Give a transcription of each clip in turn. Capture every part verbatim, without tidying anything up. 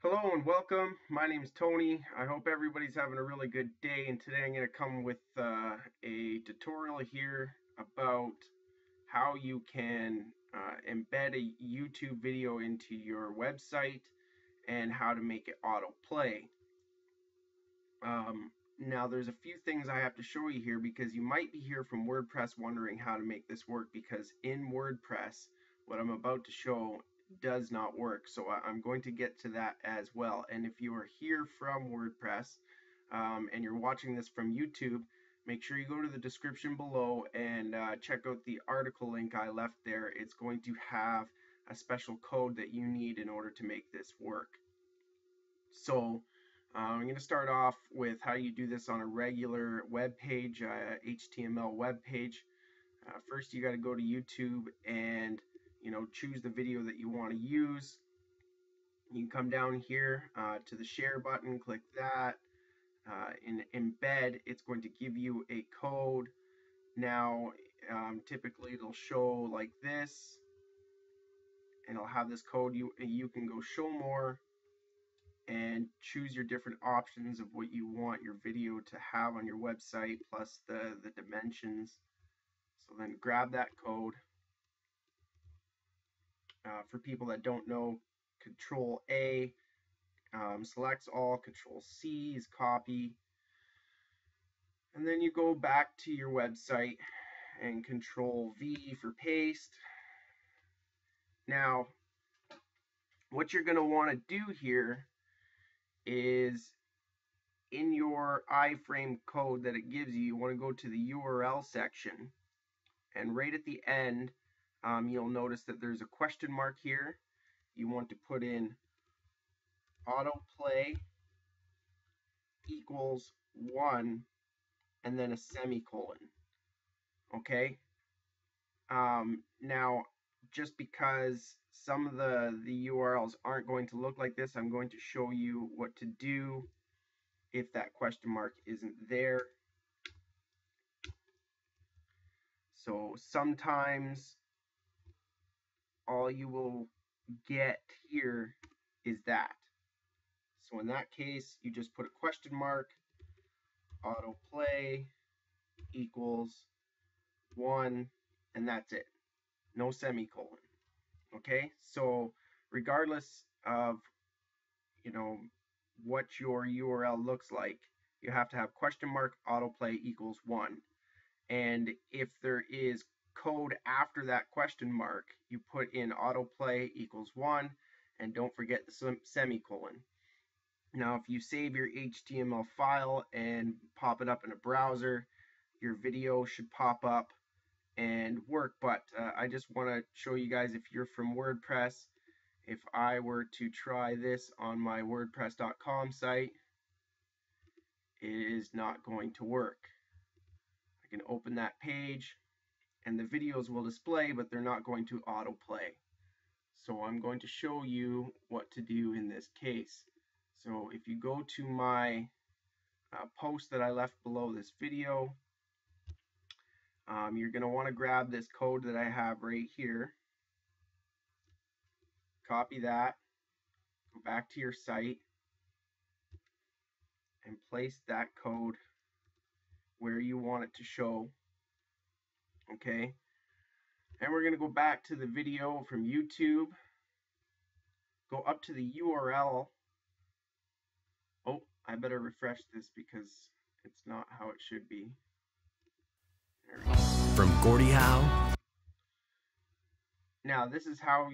Hello and welcome. My name is Tony. I hope everybody's having a really good day, and today I'm going to come with uh, a tutorial here about how you can uh, embed a YouTube video into your website and how to make it autoplay. Um, now there's a few things I have to show you here, because you might be here from WordPress wondering how to make this work, because in WordPress what I'm about to show does not work, so I'm going to get to that as well. And if you are here from WordPress um, and you're watching this from YouTube, make sure you go to the description below and uh, check out the article link I left there. It's going to have a special code that you need in order to make this work. So uh, I'm going to start off with how you do this on a regular web page, uh, H T M L web page. Uh, first you got to go to YouTube and you know, choose the video that you want to use. You can come down here uh, to the share button, click that. Uh, in embed, it's going to give you a code. Now, um, typically it'll show like this, and it'll have this code. You, you can go show more and choose your different options of what you want your video to have on your website, plus the, the dimensions. So then grab that code. Uh, for people that don't know, Control A um, selects all, Control C is copy, and then you go back to your website and Control V for paste. Now, what you're going to want to do here is in your iframe code that it gives you, you want to go to the U R L section, and right at the end, Um, you'll notice that there's a question mark here. You want to put in autoplay equals one and then a semicolon. Okay. Um, now, just because some of the, the U R Ls aren't going to look like this, I'm going to show you what to do if that question mark isn't there. So sometimes all you will get here is that. So in that case, you just put a question mark, autoplay equals one, and that's it. No semicolon. Okay, so regardless of, you know, what your U R L looks like, you have to have question mark, autoplay equals one. And if there is code after that question mark, you put in autoplay equals one, and don't forget the sem semicolon. Now, if you save your H T M L file and pop it up in a browser, your video should pop up and work. But uh, I just want to show you guys, if you're from WordPress, if I were to try this on my WordPress dot com site, it is not going to work. I can open that page, and the videos will display, but they're not going to autoplay. So I'm going to show you what to do in this case. So if you go to my uh, post that I left below this video, um, you're going to want to grab this code that I have right here. Copy that, go back to your site, and place that code where you want it to show. Okay, and we're going to go back to the video from YouTube, go up to the U R L. Oh, I better refresh this because it's not how it should be. There we go. From Gordie Howe. Now, this is how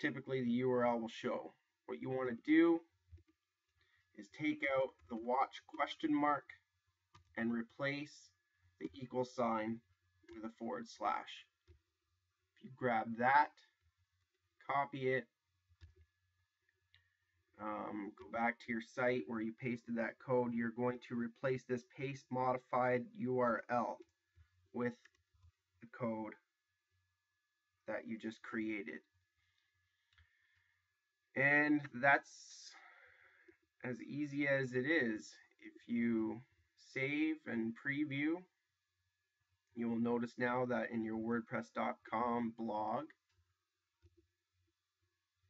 typically the U R L will show. What you want to do is take out the watch question mark and replace the equal sign with a forward slash. If you grab that, copy it, um, go back to your site where you pasted that code, you're going to replace this paste modified U R L with the code that you just created. And that's as easy as it is. If you save and preview, you will notice now that in your WordPress dot com blog,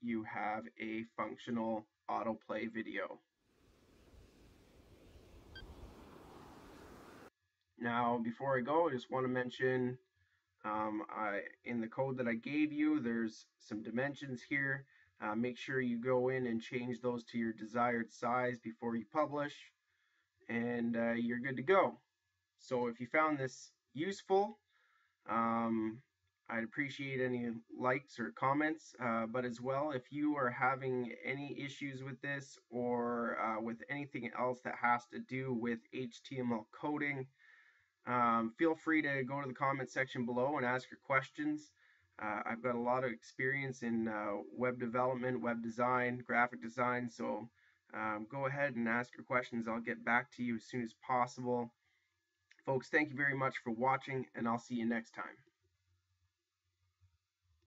you have a functional autoplay video. Now, before I go, I just want to mention um, I, in the code that I gave you, there's some dimensions here. Uh, make sure you go in and change those to your desired size before you publish, and uh, you're good to go. So if you found this useful, um, I'd appreciate any likes or comments, uh, but as well, if you are having any issues with this or uh, with anything else that has to do with H T M L coding, um, feel free to go to the comment section below and ask your questions. Uh, I've got a lot of experience in uh, web development, web design, graphic design, so um, go ahead and ask your questions. I'll get back to you as soon as possible. Folks, thank you very much for watching, and I'll see you next time.